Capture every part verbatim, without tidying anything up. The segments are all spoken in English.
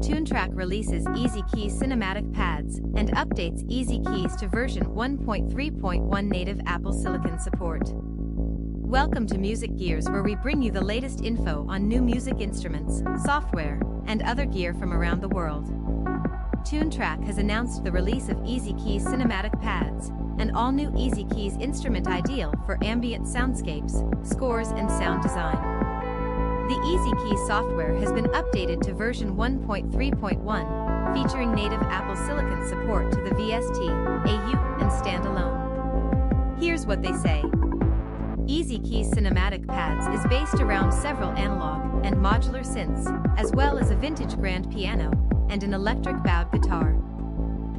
Toontrack releases EZkeys Cinematic Pads and updates EZkeys to version one point three point one native Apple Silicon support. Welcome to Music Gears, where we bring you the latest info on new music instruments, software, and other gear from around the world. Toontrack has announced the release of EZkeys Cinematic Pads, an all-new EZkeys instrument ideal for ambient soundscapes, scores, and sound design. The EZkeys software has been updated to version one point three point one, featuring native Apple Silicon support to the V S T, A U, and standalone. Here's what they say. EZkeys Cinematic Pads is based around several analog and modular synths, as well as a vintage grand piano and an electric bowed guitar.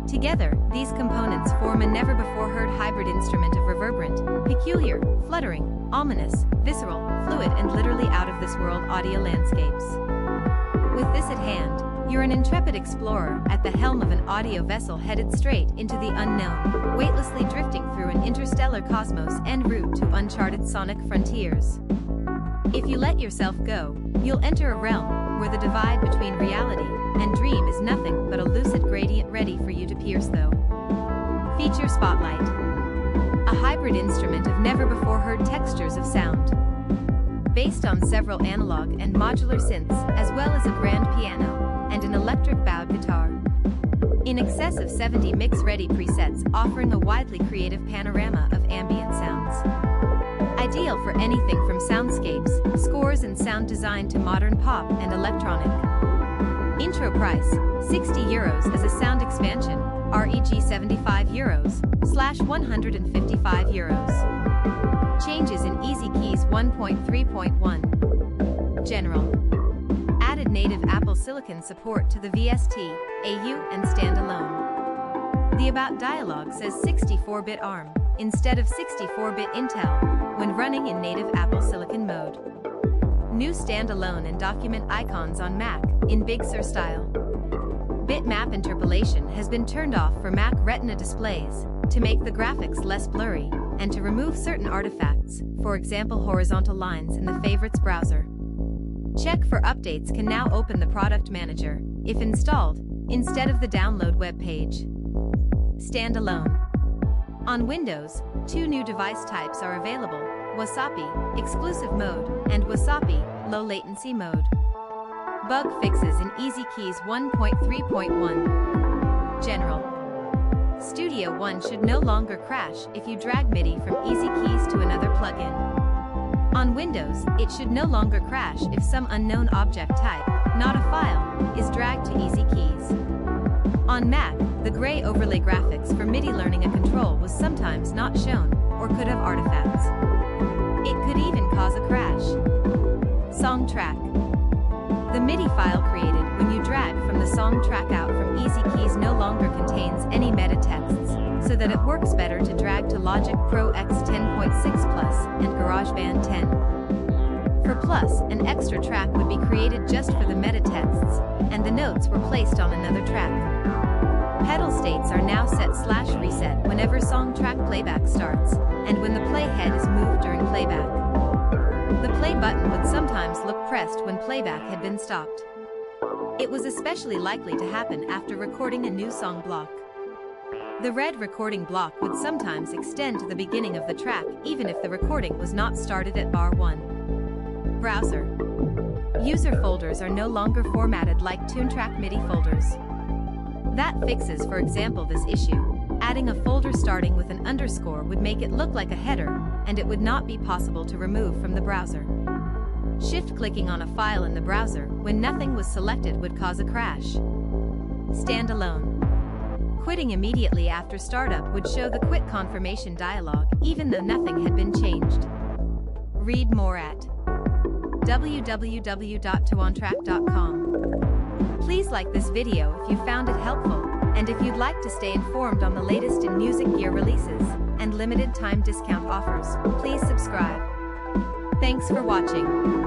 Together, these components form a never-before-heard hybrid instrument of reverberant, peculiar, fluttering, ominous, visceral, fluid, and literally out-of-this-world audio landscapes. With this at hand, you're an intrepid explorer at the helm of an audio vessel headed straight into the unknown, weightlessly drifting through an interstellar cosmos en route to uncharted sonic frontiers. If you let yourself go, you'll enter a realm where the divide between reality and dream is nothing but a lucid gradient ready for you to pierce though. Feature Spotlight. A hybrid instrument of never-before-heard textures of sound. Based on several analog and modular synths, as well as a grand piano and an electric bowed guitar. In excess of seventy mix-ready presets, offering a widely creative panorama of ambient sounds. Ideal for anything from soundscapes, scores and sound design to modern pop and electronic. Intro price, sixty euros as a sound expansion, R E G seventy-five euros, slash one hundred fifty-five euros. Changes in EZkeys one point three point one. General. Native Apple Silicon support to the V S T, A U, and standalone. The About dialog says sixty-four bit ARM instead of sixty-four bit Intel when running in native Apple Silicon mode. New standalone and document icons on Mac in Big Sur style. Bitmap interpolation has been turned off for Mac Retina displays to make the graphics less blurry and to remove certain artifacts, for example horizontal lines in the Favorites browser. Check for updates can now open the product manager, if installed, instead of the download web page. Standalone. On Windows, two new device types are available, Wasapi, exclusive mode, and Wasapi, low latency mode. Bug fixes in EZkeys one point three point one. General. Studio One should no longer crash if you drag MIDI from EZkeys to another plugin. On Windows, it should no longer crash if some unknown object type, not a file, is dragged to EZkeys. On Mac, the gray overlay graphics for MIDI learning a control was sometimes not shown, or could have artifacts. It could even cause a crash. Song track. The MIDI file created when you drag from the song track out from EZkeys no longer contains any meta texts, so that it works better to drag to Logic Pro X ten point six plus and GarageBand ten. For plus, an extra track would be created just for the meta texts, and the notes were placed on another track. Pedal states are now set slash reset whenever song track playback starts, and when the playhead is moved during playback. The play button would sometimes look pressed when playback had been stopped. It was especially likely to happen after recording a new song block. The red recording block would sometimes extend to the beginning of the track even if the recording was not started at bar one. Browser. User folders are no longer formatted like Toontrack MIDI folders. That fixes, for example, this issue. Adding a folder starting with an underscore would make it look like a header, and it would not be possible to remove from the browser. Shift-clicking on a file in the browser when nothing was selected would cause a crash. Standalone. Quitting immediately after startup would show the quit confirmation dialog, even though nothing had been changed. Read more at w w w dot toontrack dot com. Please like this video if you found it helpful, and if you'd like to stay informed on the latest in music gear releases and limited time discount offers, please subscribe. Thanks for watching.